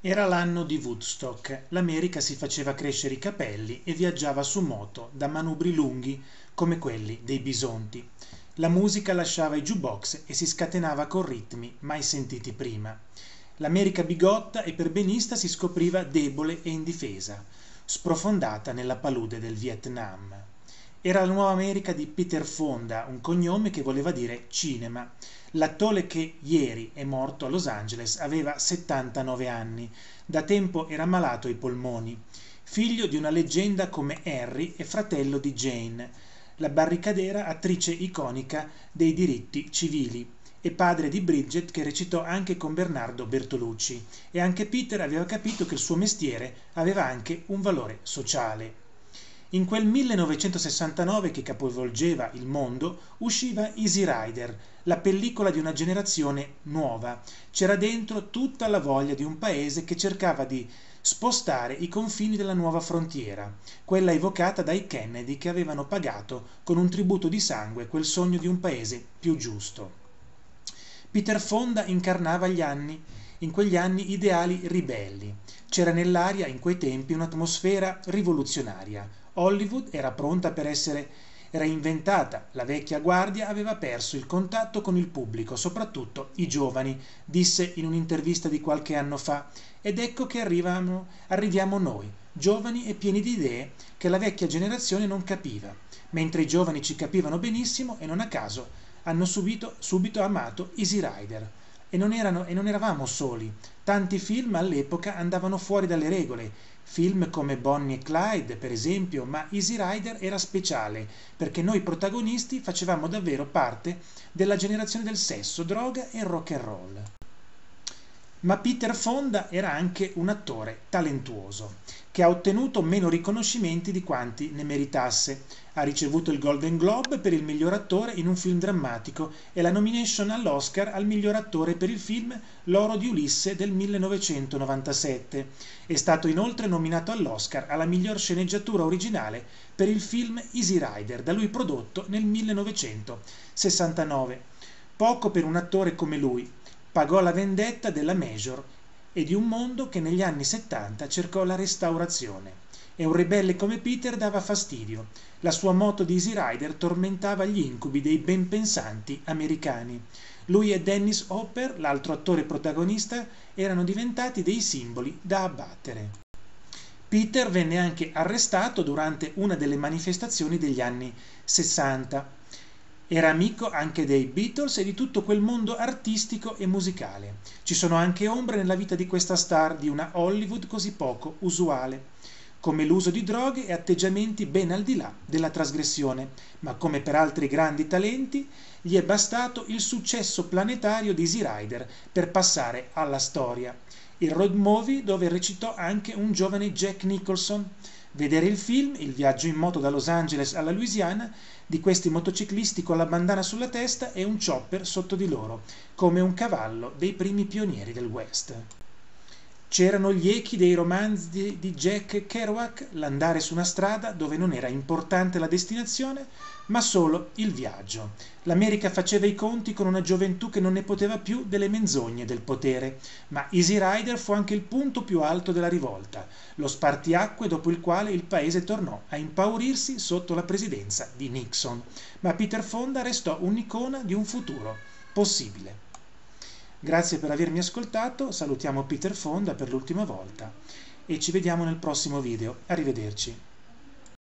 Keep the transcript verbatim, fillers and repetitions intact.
Era l'anno di Woodstock, l'America si faceva crescere i capelli e viaggiava su moto da manubri lunghi come quelli dei bisonti. La musica lasciava i jukebox e si scatenava con ritmi mai sentiti prima. L'America bigotta e perbenista si scopriva debole e indifesa, sprofondata nella palude del Vietnam. Era la nuova America di Peter Fonda, un cognome che voleva dire cinema. L'attore che ieri è morto a Los Angeles aveva settantanove anni, da tempo era malato ai polmoni, figlio di una leggenda come Henry e fratello di Jane, la barricadera attrice iconica dei diritti civili, e padre di Bridget che recitò anche con Bernardo Bertolucci, e anche Peter aveva capito che il suo mestiere aveva anche un valore sociale. In quel millenovecentosessantanove che capovolgeva il mondo usciva Easy Rider, la pellicola di una generazione nuova. C'era dentro tutta la voglia di un paese che cercava di spostare i confini della nuova frontiera, quella evocata dai Kennedy che avevano pagato con un tributo di sangue quel sogno di un paese più giusto. Peter Fonda incarnava gli anni in quegli anni ideali ribelli. C'era nell'aria in quei tempi un'atmosfera rivoluzionaria. Hollywood era pronta per essere reinventata. La vecchia guardia aveva perso il contatto con il pubblico, soprattutto i giovani, disse in un'intervista di qualche anno fa. Ed ecco che arrivano, arriviamo noi, giovani e pieni di idee che la vecchia generazione non capiva, mentre i giovani ci capivano benissimo e non a caso hanno subito, subito amato Easy Rider. E non, erano, e non eravamo soli. Tanti film all'epoca andavano fuori dalle regole, film come Bonnie e Clyde per esempio, ma Easy Rider era speciale perché noi protagonisti facevamo davvero parte della generazione del sesso, droga e rock and roll. Ma Peter Fonda era anche un attore talentuoso che ha ottenuto meno riconoscimenti di quanti ne meritasse. Ha ricevuto il Golden Globe per il miglior attore in un film drammatico e la nomination all'Oscar al miglior attore per il film L'oro di Ulisse del millenovecentonovantasette. È stato inoltre nominato all'Oscar alla miglior sceneggiatura originale per il film Easy Rider, da lui prodotto nel millenovecentosessantanove. Poco per un attore come lui, pagò la vendetta della major e di un mondo che negli anni settanta cercò la restaurazione. E un ribelle come Peter dava fastidio. La sua moto di Easy Rider tormentava gli incubi dei ben pensanti americani. Lui e Dennis Hopper, l'altro attore protagonista, erano diventati dei simboli da abbattere. Peter venne anche arrestato durante una delle manifestazioni degli anni sessanta. Era amico anche dei Beatles e di tutto quel mondo artistico e musicale. Ci sono anche ombre nella vita di questa star di una Hollywood così poco usuale, come l'uso di droghe e atteggiamenti ben al di là della trasgressione, ma come per altri grandi talenti gli è bastato il successo planetario di Easy Rider per passare alla storia. Il road movie dove recitò anche un giovane Jack Nicholson. Vedere il film, il viaggio in moto da Los Angeles alla Louisiana, di questi motociclisti con la bandana sulla testa e un chopper sotto di loro, come un cavallo dei primi pionieri del West. C'erano gli echi dei romanzi di Jack Kerouac, l'andare su una strada dove non era importante la destinazione, ma solo il viaggio. L'America faceva i conti con una gioventù che non ne poteva più delle menzogne del potere, ma Easy Rider fu anche il punto più alto della rivolta, lo spartiacque dopo il quale il paese tornò a impaurirsi sotto la presidenza di Nixon. Ma Peter Fonda restò un'icona di un futuro possibile. Grazie per avermi ascoltato, salutiamo Peter Fonda per l'ultima volta e ci vediamo nel prossimo video. Arrivederci.